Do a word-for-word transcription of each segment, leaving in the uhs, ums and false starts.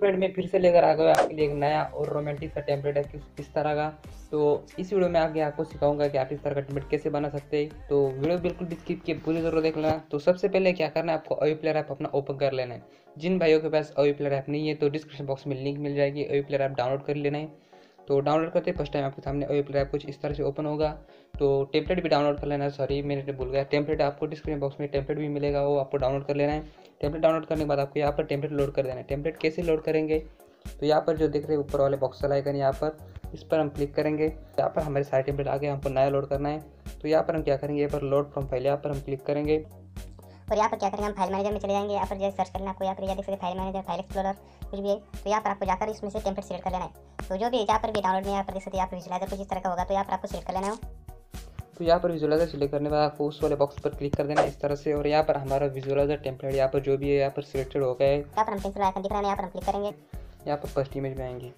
Friend मैं फिर से लेकर आ गया आपके लिए एक नया और रोमांटिक सा टेम्पलेट है कि किस तरह का। तो इस वीडियो में आगे आपको सिखाऊंगा कि आप इस तरह का टेम्पलेट कैसे बना सकते हैं। तो वीडियो बिल्कुल भी स्किप किए पूरी जरूर देख लेना। तो सबसे पहले क्या करना है, आपको अवी प्लेयर ऐप अपना ओपन कर लेना है। जिन भाइयों के पास अवी प्लेयर ऐप नहीं है तो डिस्क्रिप्शन बॉक्स में लिंक मिल जाएगी, अवी प्लेयर ऐप डाउनलोड कर लेना है। तो डाउनलोड करते फर्स्ट टाइम आपके सामने अवी प्लेयर ऐप कुछ इस तरह से ओपन होगा। तो टेम्पलेट भी डाउनलोड कर लेना है, सॉरी मैंने भूल गया, टेम्पलेट आपको डिस्क्रिप्शन बॉक्स में टेम्पलेट भी मिलेगा, वो आपको डाउनलोड कर लेना है। टेम्पलेट डाउनलोड करने के बाद आपको यहाँ पर टेम्पलेट लोड कर देना है। टेम्पलेट कैसे लोड करेंगे, तो यहाँ पर जो देख रहे हैं ऊपर वाले बॉक्स वाला आइकन, यहाँ पर इस पर हम क्लिक करेंगे। यहाँ पर हमारे सारे टेम्पलेट आ गए, हमको नया लोड करना है। तो यहाँ पर हम क्या करेंगे, यहाँ पर लोड फ्रॉम फाइल यहाँ पर हम क्लिक करेंगे और यहाँ पर क्या करेंगे, हम फाइल मैनेजर में चले जाएंगे। यहाँ पर जैसे सर्च करना आपको, यहाँ पर देख सकते हैं फाइल मैनेजर, फाइल एक्सप्लोरर कुछ भी है। तो यहाँ पर आपको जाकर इसमें से टेम्पलेट सेलेक्ट कर लेना है। तो जो भी यहाँ पर भी डाउनलोड में यहाँ पर देख सकते हैं, यहाँ पर विजुलाइजर कुछ इस तरह का होगा, तो यहाँ पर आपको सेलेक्ट कर लेना है। तो यहाँ पर विजुलाइजर सिलेक्ट करने के बाद आपको उस वाले बॉक्स पर क्लिक कर देना इस तरह से, और यहाँ पर हमारा विजुलाइजर टेम्पलेट यहाँ पर जो भी है यहाँ पर सिलेक्टेड हो गया है। यहाँ पर हम पेंसिल आइकन दिख रहा है, यहाँ पर हम क्लिक करेंगे, यहाँ पर फर्स्ट इमेज में आएंगे।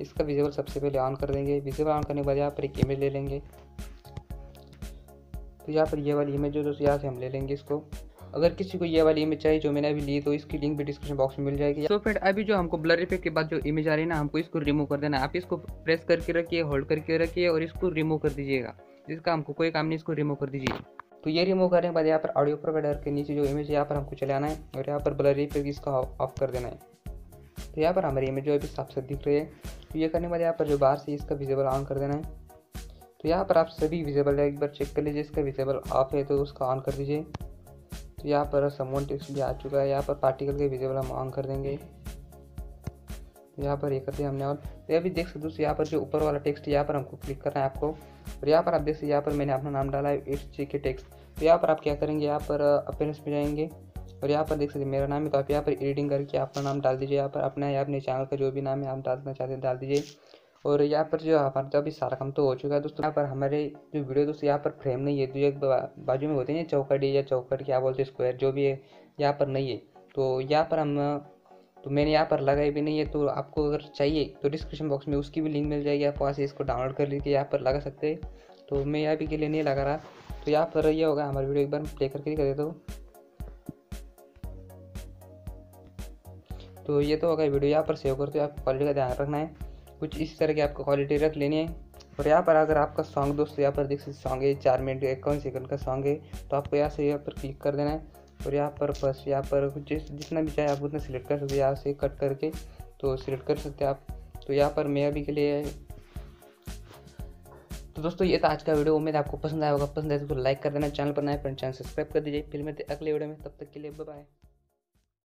इसका विजुअल सबसे पहले ऑन कर देंगे। विजुअल ऑन करने के बाद यहाँ पर एक इमेज ले लेंगे। तो यहाँ पर ये वाली इमेज जो यहाँ से हम ले लेंगे इसको। अगर किसी को ये वाली इमेज चाहिए जो मैंने अभी ली तो इसकी लिंक भी डिस्क्रिप्शन बॉक्स में मिल जाएगी। तो फ्रेंड अभी जो हमको ब्लर इफेक्ट के बाद जो इमेज आ रही है ना, हमको इसको रिमूव कर देना। आप इसको प्रेस करके रखिए, होल्ड करके रखिए और इसको रिमूव कर दीजिएगा। जिसका हमको कोई काम नहीं, इसको रिमूव कर दीजिए। तो ये रिमूव करने के बाद यहाँ पर ऑडियो प्रोवाइडर के नीचे जो इमेज है यहाँ पर हमको चले आना है और यहाँ पर ब्लर इफेक्ट इसका ऑफ कर देना है। तो यहाँ पर हमारी इमेज जो अभी साफ साफ दिख रही है। तो ये करने के बाद यहाँ पर जो बाहर से इसका विजिबल ऑन कर देना है। तो यहाँ पर आप सभी विजिबल एक बार चेक कर लीजिए, इसका विजिबल ऑफ है तो उसका ऑन कर दीजिए। तो यहाँ पर समोन टेक्स्ट भी आ चुका है, यहाँ पर पार्टिकल के विजिबल हम ऑन कर देंगे। यहाँ पर ये करते हैं हमने और तो अभी देख सकते दोस्तों यहाँ पर जो ऊपर वाला टेक्स्ट यहाँ पर हमको क्लिक करना है आपको। और यहाँ पर आप देख सकते यहाँ पर मैंने अपना नाम डाला है इट्स जी के टेक्स्ट। तो यहाँ पर आप क्या करेंगे, यहाँ पर अपीयरेंस में जाएंगे और यहाँ पर देख सकते मेरा नाम है, तो आप यहाँ पर एडिटिंग करके अपना नाम डाल दीजिए। यहाँ पर अपना अपने चैनल का जो भी नाम है आप डालना चाहते हैं डाल दीजिए। और यहाँ पर जो हमारा तो अभी सारा काम तो हो चुका है दोस्तों। यहाँ पर हमारे जो वीडियो दोस्तों यहाँ पर फ्रेम नहीं है, जो एक बाजू में होते हैं चौकड़ी या चौकट क्या बोलते हैं स्क्वायर जो भी है यहाँ पर नहीं है। तो यहाँ पर हम तो मैंने यहाँ पर लगाई भी नहीं है। तो आपको अगर चाहिए तो डिस्क्रिप्शन बॉक्स में उसकी भी लिंक मिल जाएगी, आप वहाँ से इसको डाउनलोड कर लीजिए, यहाँ पर लगा सकते हैं। तो मैं यहाँ भी के लिए नहीं लगा रहा। तो यहाँ पर यह होगा हमारी वीडियो, एक बार प्ले करके कर देता हूँ। तो ये तो होगा वीडियो, यहाँ पर सेव करते हो। आपको क्वालिटी का ध्यान रखना है, कुछ इस तरह की आपको क्वालिटी रख लेनी है। और यहाँ पर अगर आपका सॉन्ग दोस्तों यहाँ पर देख सकते सॉन्ग है चार मिनट इक्यावन सेकंड का सॉन्ग है, तो आपको यहाँ से यहाँ पर क्लिक कर देना है। और यहाँ पर फर्स्ट यहाँ पर जिस जितना भी चाहे आप उतना सिलेक्ट कर सकते, यहाँ से कट करके तो सिलेक्ट कर सकते आप। तो यहाँ पर मैं अभी के लिए, तो दोस्तों ये था आज का वीडियो, उम्मीद आपको पसंद आया होगा। पसंद आए तो लाइक कर देना, चैनल पर नए फ्रेंड चैनल सब्सक्राइब कर दीजिए। फिर मिलते हैं अगले वीडियो में, तब तक के लिए बाय बाय।